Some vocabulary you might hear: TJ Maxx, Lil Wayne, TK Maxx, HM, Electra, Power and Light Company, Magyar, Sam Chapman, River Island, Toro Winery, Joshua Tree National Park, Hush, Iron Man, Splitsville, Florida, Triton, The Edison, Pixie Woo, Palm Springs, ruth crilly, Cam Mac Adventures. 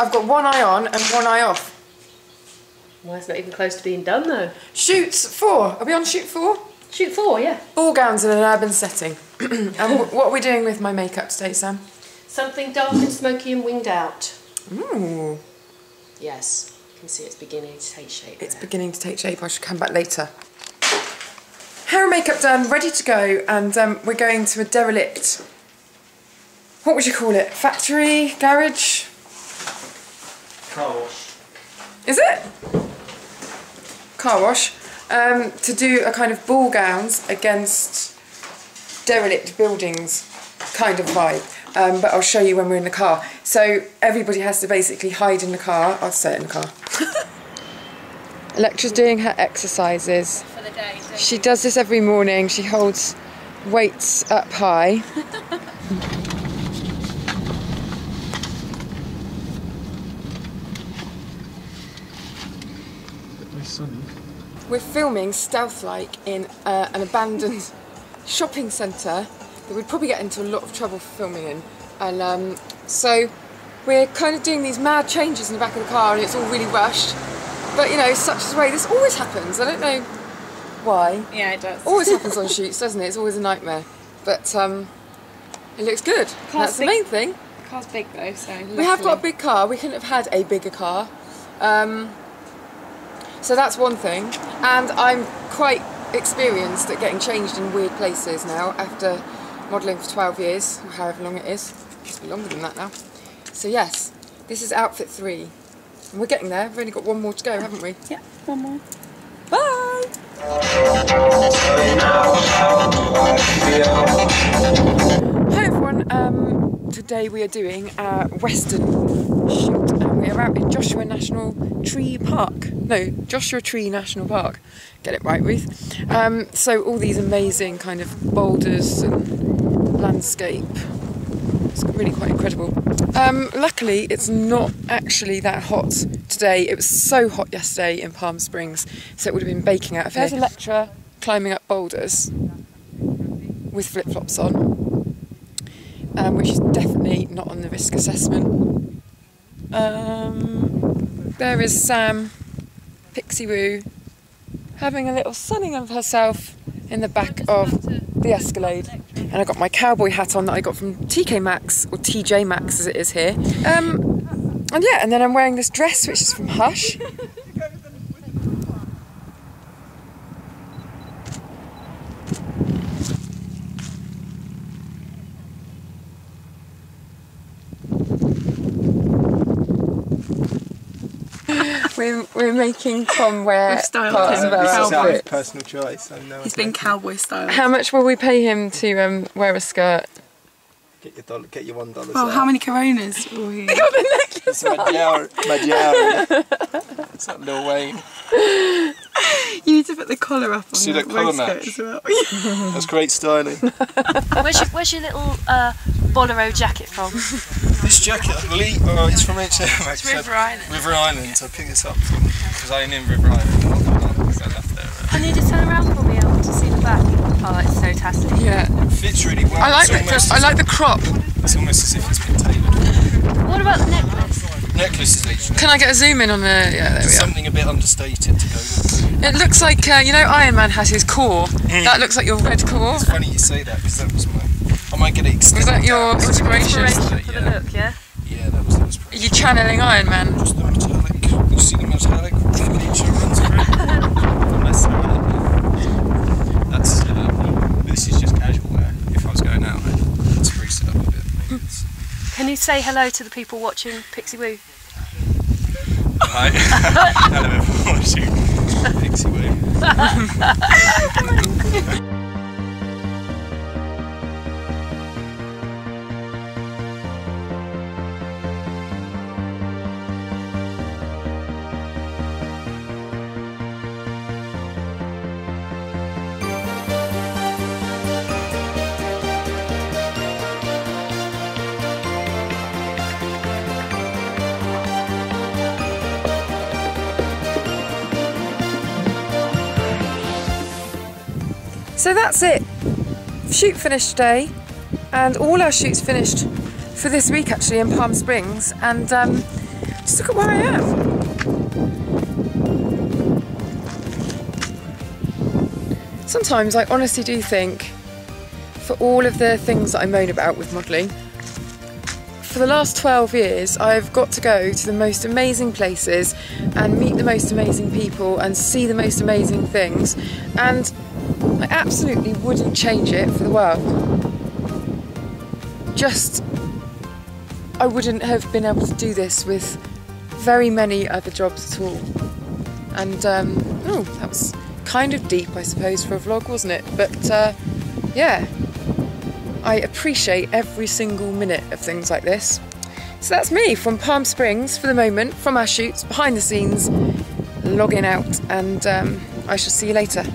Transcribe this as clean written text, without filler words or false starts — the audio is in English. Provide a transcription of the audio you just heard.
I've got one eye on and one eye off. Well, it's not even close to being done though. Shoots 4. Are we on shoot 4? Shoot 4, yeah. Ball gowns in an urban setting. And what are we doing with my makeup today, Sam? Something dark and smoky and winged out. Ooh. Yes, you can see it's beginning to take shape. It's beginning to take shape. I should come back later. Hair and makeup done, ready to go, and we're going to a derelict. What would you call it? Factory? Garage? Car wash. Is it? Car wash, to do a kind of ball gowns against derelict buildings kind of vibe, but I'll show you when we're in the car. So everybody has to basically hide in the car. I'll sit in the car. Electra's doing her exercises for the day. She does this every morning. She holds weights up high. Sunny. We're filming stealth-like in an abandoned shopping centre that we'd probably get into a lot of trouble for filming in, and so we're kind of doing these mad changes in the back of the car, and it's all really rushed, but you know, such is the way. This always happens. I don't know why. Yeah, it does. Always happens on shoots, doesn't it? It's always a nightmare, but it looks good. That's the main thing. The car's big though, so luckily. We have got a big car. We couldn't have had a bigger car. So that's one thing, and I'm quite experienced at getting changed in weird places now after modelling for 12 years, or however long it is. It's longer than that now. So yes, this is outfit 3, and we're getting there. We've only got one more to go, haven't we? Yeah, one more. Bye! Hi everyone, today we are doing a western shoot, and we are out in Joshua Tree National Park. Get it right, Ruth. So all these amazing kind of boulders and landscape. It's really quite incredible. Luckily, it's not actually that hot today. It was so hot yesterday in Palm Springs, so it would have been baking out of here. There's Electra climbing up boulders with flip-flops on, which is definitely not on the risk assessment. There is Sam, Pixie Woo, having a little sunning of herself in the back of the Escalade. And I got my cowboy hat on that I got from TK Maxx, or TJ Maxx as it is here. And yeah, and then I'm wearing this dress which is from Hush. We're making Tom wear parts of our outfits. His personal choice. He's been cowboy styled. How much will we pay him to wear a skirt? Get your $1. Well, how many Coronas will he? They got the necklace on. Magyar. It's not Lil Wayne. You need to put the collar up on. See that collar match? As well. That's great styling. Where's your little bolero jacket from? This jacket, I believe, it's from HM. It's River Island. River Island. So I picked this up because I own in River Island. So I left there. I need to turn around for me. I want to see the back. Oh, it's so tasty. Yeah, it fits really well. I like the crop. It's almost as if it's been tailored. What about the necklace? Necklace is each. Can I get a zoom in on the? Yeah, there we are. Something a bit understated to go with. It looks like you know, Iron Man has his core. That looks like your red core. It's funny you say that because that was my. I might get it extended. Was that your inspiration for the look, yeah? Yeah, that was the inspiration. Are you channeling Iron Man? Just the metallic. You see the metallic nature runs through. That's, this is just casual wear. If I was going out, I'd spruce it up a bit. Maybe it's... Can you say hello to the people watching Pixie Woo? Hi. Hello everyone watching Pixie Woo. So that's it. Shoot finished today, and all our shoots finished for this week actually in Palm Springs, and Just look at where I am. Sometimes I honestly do think, for all of the things that I moan about with modelling, for the last 12 years I've got to go to the most amazing places and meet the most amazing people and see the most amazing things, and I absolutely wouldn't change it for the world. Just, I wouldn't have been able to do this with very many other jobs at all. And oh, that was kind of deep, I suppose, for a vlog, wasn't it? But yeah, I appreciate every single minute of things like this. So that's me from Palm Springs for the moment, from our shoots, behind the scenes, logging out, and I shall see you later.